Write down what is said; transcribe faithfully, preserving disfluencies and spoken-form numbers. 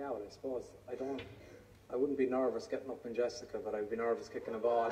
Yeah, well, I suppose I don't. I wouldn't be nervous getting up in Jessica, but I'd be nervous kicking a ball.